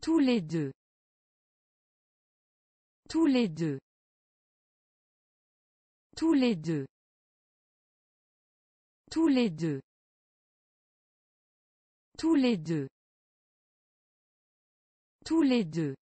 Tous les deux. Tous les deux. Tous les deux. Tous les deux. Tous les deux. Tous les deux.